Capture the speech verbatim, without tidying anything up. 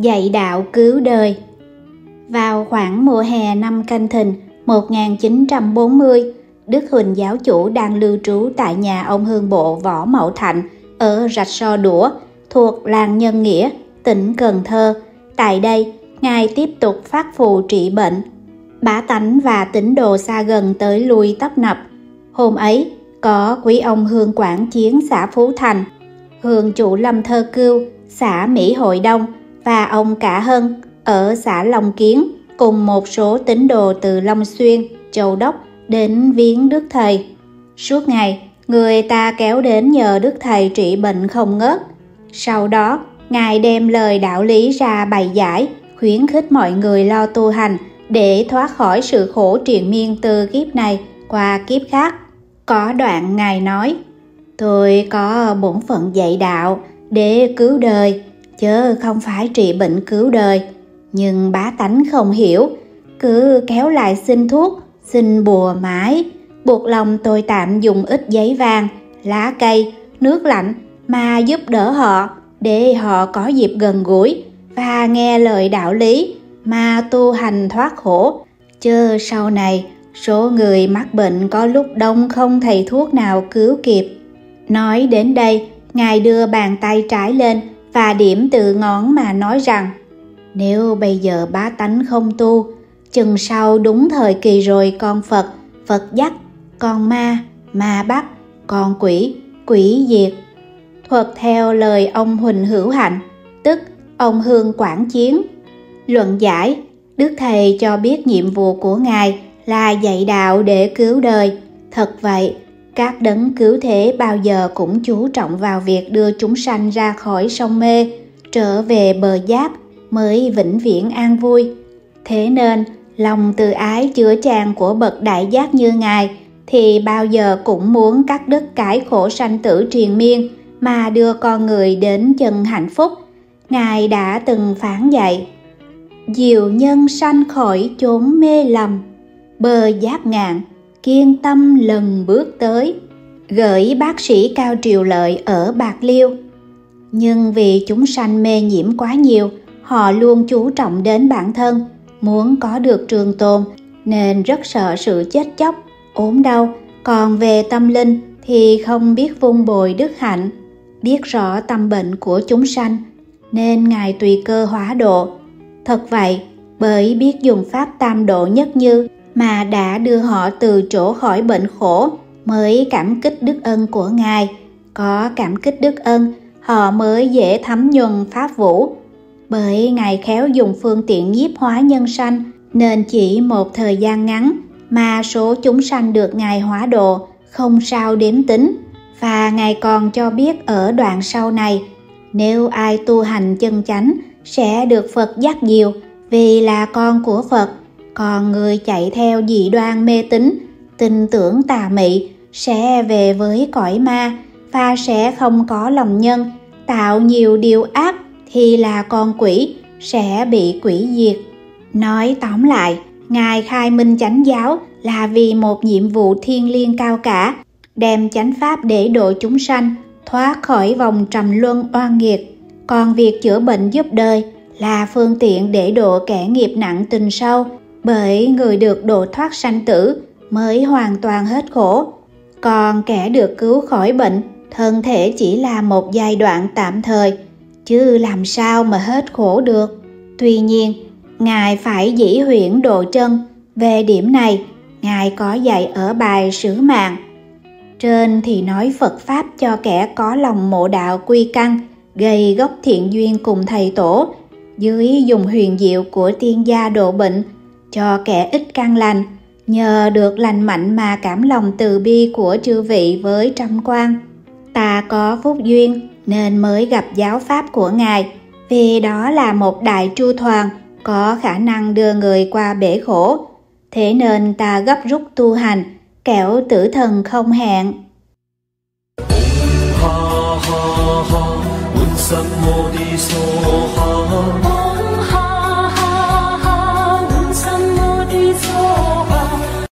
Dạy Đạo Cứu Đời. Vào khoảng mùa hè năm Canh Thìn một nghìn chín trăm bốn mươi, Đức Huỳnh Giáo Chủ đang lưu trú tại nhà ông Hương Bộ Võ Mậu Thạnh ở Rạch So Đũa, thuộc làng Nhân Nghĩa, tỉnh Cần Thơ. Tại đây, Ngài tiếp tục phát phù trị bệnh. Bá tánh và tín đồ xa gần tới lui tấp nập. Hôm ấy, có quý ông Hương Quảng Chiến xã Phú Thành, Hương Chủ Lâm Thơ Cưu xã Mỹ Hội Đông và ông cả Hân ở xã Long Kiến cùng một số tín đồ từ Long Xuyên, Châu Đốc đến viếng Đức Thầy. Suốt ngày, người ta kéo đến nhờ Đức Thầy trị bệnh không ngớt. Sau đó, Ngài đem lời đạo lý ra bày giải, khuyến khích mọi người lo tu hành để thoát khỏi sự khổ triền miên từ kiếp này qua kiếp khác. Có đoạn Ngài nói: "Tôi có bổn phận dạy đạo để cứu đời, chứ không phải trị bệnh cứu đời. Nhưng bá tánh không hiểu, cứ kéo lại xin thuốc, xin bùa mãi. Buộc lòng tôi tạm dùng ít giấy vàng, lá cây, nước lạnh mà giúp đỡ họ, để họ có dịp gần gũi và nghe lời đạo lý mà tu hành thoát khổ. Chứ sau này, số người mắc bệnh có lúc đông không thầy thuốc nào cứu kịp." Nói đến đây, Ngài đưa bàn tay trái lên và điểm từ ngón mà nói rằng: "Nếu bây giờ bá tánh không tu, chừng sau đúng thời kỳ rồi con Phật, Phật dắt, con ma, ma bắt, con quỷ, quỷ diệt." Thuật theo lời ông Huỳnh Hữu Hạnh, tức ông Hương Quảng Chiến. Luận giải, Đức Thầy cho biết nhiệm vụ của Ngài là dạy đạo để cứu đời. Thật vậy, các đấng cứu thế bao giờ cũng chú trọng vào việc đưa chúng sanh ra khỏi sông mê, trở về bờ giác mới vĩnh viễn an vui. Thế nên, lòng từ ái chữa chan của bậc đại giác như Ngài thì bao giờ cũng muốn cắt đứt cái khổ sanh tử triền miên mà đưa con người đến chân hạnh phúc. Ngài đã từng phán dạy: "Diệu nhân sanh khỏi chốn mê lầm, bờ giác ngạn, kiên tâm lần bước tới." Gửi bác sĩ Cao Triều Lợi ở Bạc Liêu. Nhưng vì chúng sanh mê nhiễm quá nhiều, họ luôn chú trọng đến bản thân, muốn có được trường tồn, nên rất sợ sự chết chóc, ốm đau. Còn về tâm linh thì không biết vun bồi đức hạnh. Biết rõ tâm bệnh của chúng sanh, nên Ngài tùy cơ hóa độ. Thật vậy, bởi biết dùng pháp tam độ nhất như mà đã đưa họ từ chỗ khỏi bệnh khổ, mới cảm kích đức ân của Ngài. Có cảm kích đức ân, họ mới dễ thấm nhuần pháp vũ. Bởi Ngài khéo dùng phương tiện nhiếp hóa nhân sanh, nên chỉ một thời gian ngắn mà số chúng sanh được Ngài hóa độ không sao đếm tính. Và Ngài còn cho biết ở đoạn sau này: "Nếu ai tu hành chân chánh sẽ được Phật dắt dìu, vì là con của Phật. Còn người chạy theo dị đoan mê tín, tin tưởng tà mị sẽ về với cõi ma và sẽ không có lòng nhân, tạo nhiều điều ác thì là con quỷ, sẽ bị quỷ diệt." Nói tóm lại, Ngài khai minh chánh giáo là vì một nhiệm vụ thiêng liêng cao cả, đem chánh pháp để độ chúng sanh thoát khỏi vòng trầm luân oan nghiệt. Còn việc chữa bệnh giúp đời là phương tiện để độ kẻ nghiệp nặng tình sâu, bởi người được độ thoát sanh tử mới hoàn toàn hết khổ. Còn kẻ được cứu khỏi bệnh, thân thể chỉ là một giai đoạn tạm thời, chứ làm sao mà hết khổ được. Tuy nhiên, Ngài phải dĩ huyễn độ chân. Về điểm này, Ngài có dạy ở bài Sứ Mạng. Trên thì nói Phật Pháp cho kẻ có lòng mộ đạo quy căn, gây gốc thiện duyên cùng Thầy Tổ. Dưới dùng huyền diệu của tiên gia độ bệnh, cho kẻ ít căn lành, nhờ được lành mạnh mà cảm lòng từ bi của chư vị với trăm quan. Ta có phúc duyên nên mới gặp giáo pháp của Ngài, vì đó là một đại tru thoàng có khả năng đưa người qua bể khổ. Thế nên ta gấp rút tu hành, kẻo tử thần không hẹn. Ha ha ha,